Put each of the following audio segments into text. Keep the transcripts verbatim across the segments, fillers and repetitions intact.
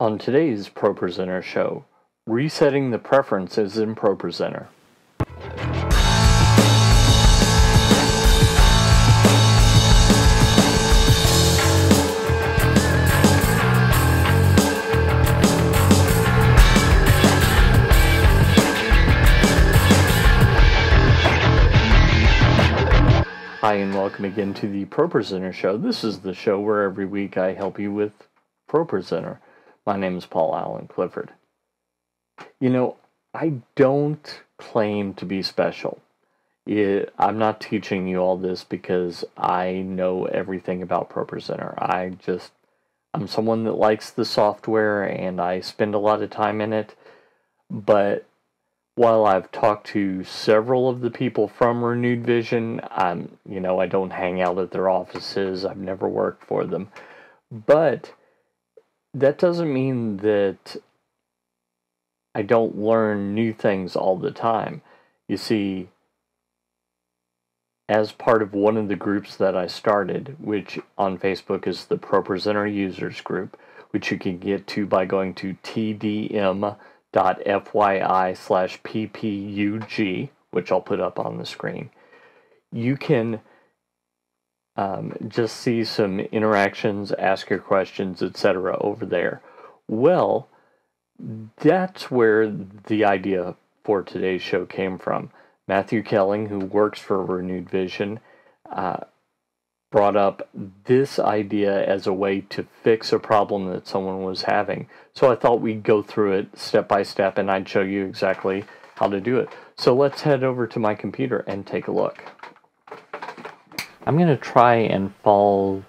On today's ProPresenter show, resetting the preferences in ProPresenter. Hi and welcome again to the ProPresenter show. This is the show where every week I help you with ProPresenter. My name is Paul Allen Clifford. You know, I don't claim to be special. It, I'm not teaching you all this because I know everything about ProPresenter. I just, I'm someone that likes the software and I spend a lot of time in it. But while I've talked to several of the people from Renewed Vision, I'm, you know, I don't hang out at their offices. I've never worked for them. But that doesn't mean that I don't learn new things all the time. You see, as part of one of the groups that I started, which on Facebook is the ProPresenter Users Group, which you can get to by going to t d m dot f y i slash p p u g, which I'll put up on the screen, you can Um, just see some interactions, ask your questions, et cetera over there. Well, that's where the idea for today's show came from. Matthew Kelling, who works for Renewed Vision, uh, brought up this idea as a way to fix a problem that someone was having. So I thought we'd go through it step by step and I'd show you exactly how to do it. So let's head over to my computer and take a look. I'm going to try and follow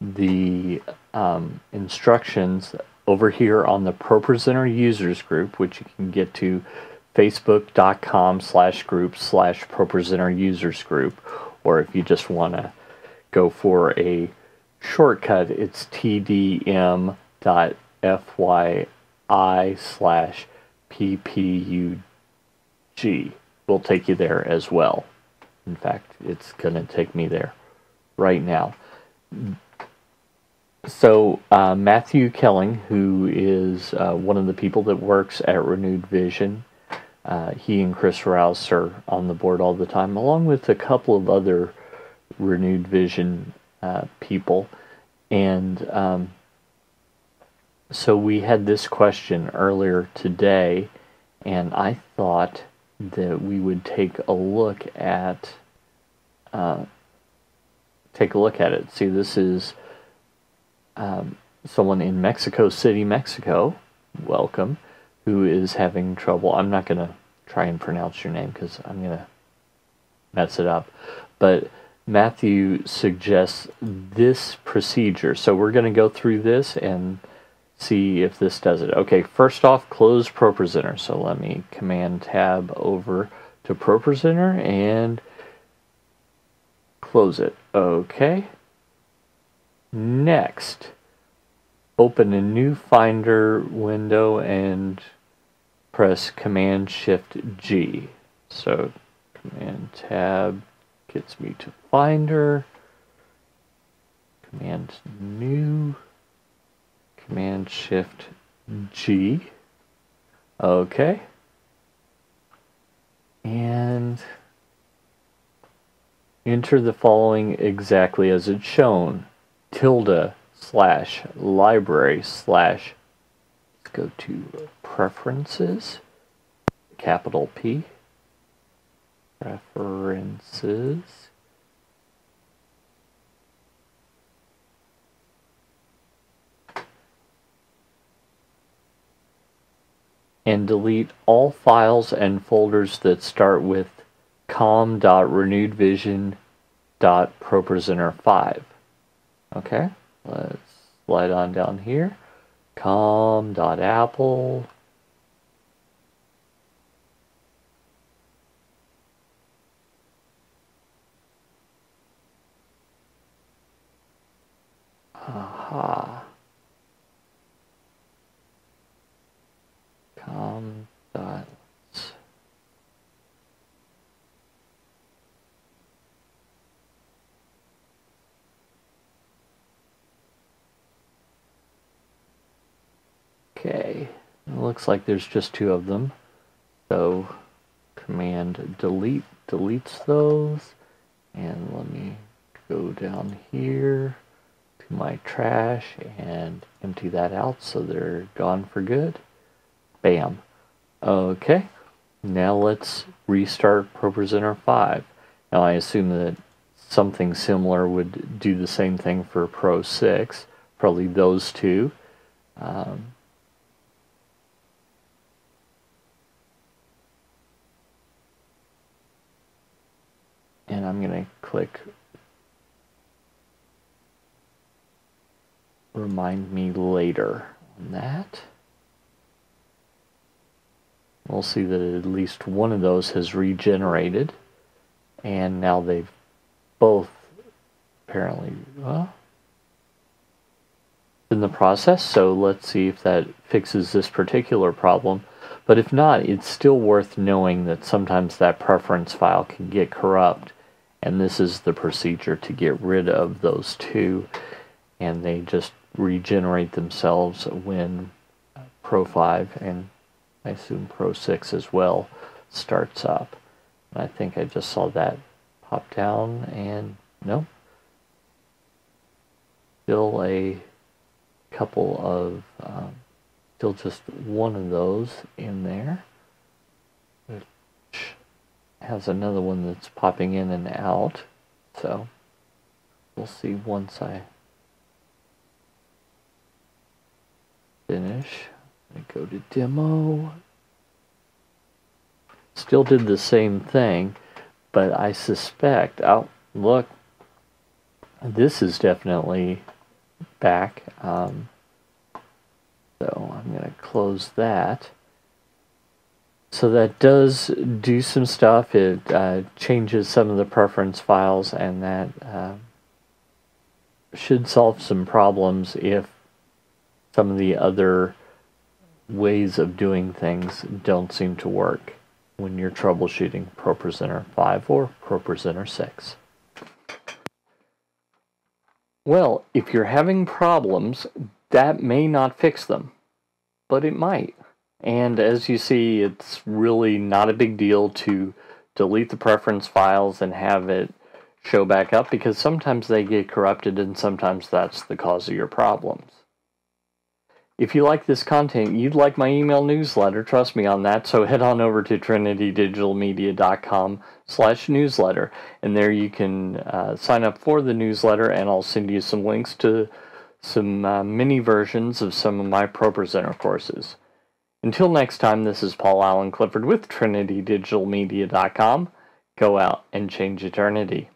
the um, instructions over here on the ProPresenter Users Group, which you can get to facebook dot com slash group slash ProPresenter Users Group, or if you just want to go for a shortcut, it's t d m dot f y i slash p p u g. We'll take you there as well. In fact, it's going to take me there right now. So uh, Matthew Kelling, who is uh, one of the people that works at Renewed Vision, uh, he and Chris Rouse are on the board all the time, along with a couple of other Renewed Vision uh, people. And um, so we had this question earlier today, and I thought that we would take a look at uh, Take a look at it. See, this is um, someone in Mexico City, Mexico, welcome, who is having trouble. I'm not going to try and pronounce your name because I'm going to mess it up. But Matthew suggests this procedure. So we're going to go through this and see if this does it. Okay, first off, close ProPresenter. So let me Command-Tab over to ProPresenter and close it. Okay. Next, open a new Finder window and press Command Shift G. So Command-Tab gets me to Finder, Command-New, Command Shift G. Okay. And enter the following exactly as it's shown. Tilde slash library slash, let's go to preferences, capital P, preferences, and delete all files and folders that start with com dot renewed vision dot ProPresenter five. Okay, let's slide on down here. com dot apple. Aha. Com dot. Okay, it looks like there's just two of them. So command delete deletes those. And let me go down here to my trash and empty that out so they're gone for good. Bam. Okay, now let's restart ProPresenter five. Now I assume that something similar would do the same thing for Pro six, probably those two. Um, and I'm going to click remind me later on that. We'll see that at least one of those has regenerated, and now they've both apparently well, in the process. So let's see if that fixes this particular problem. But if not, it's still worth knowing that sometimes that preference file can get corrupt, and this is the procedure to get rid of those two, and they just regenerate themselves when Pro five and I assume Pro six as well starts up. And I think I just saw that pop down, and no, still a couple of, um, still just one of those in there, which has another one that's popping in and out. So we'll see once I finish. I go to demo. Still did the same thing, but I suspect, oh, look, this is definitely back. Um, so I'm going to close that. So that does do some stuff. It uh, changes some of the preference files, and that uh, should solve some problems if some of the other ways of doing things don't seem to work when you're troubleshooting ProPresenter five or ProPresenter six. Well, if you're having problems, that may not fix them, but it might. And as you see, it's really not a big deal to delete the preference files and have it show back up, because sometimes they get corrupted and sometimes that's the cause of your problems. If you like this content, you'd like my email newsletter, trust me on that, so head on over to trinity digital media dot com slash newsletter, and there you can uh, sign up for the newsletter, and I'll send you some links to some uh, mini versions of some of my ProPresenter courses. Until next time, this is Paul Allen Clifford with trinity digital media dot com. Go out and change eternity.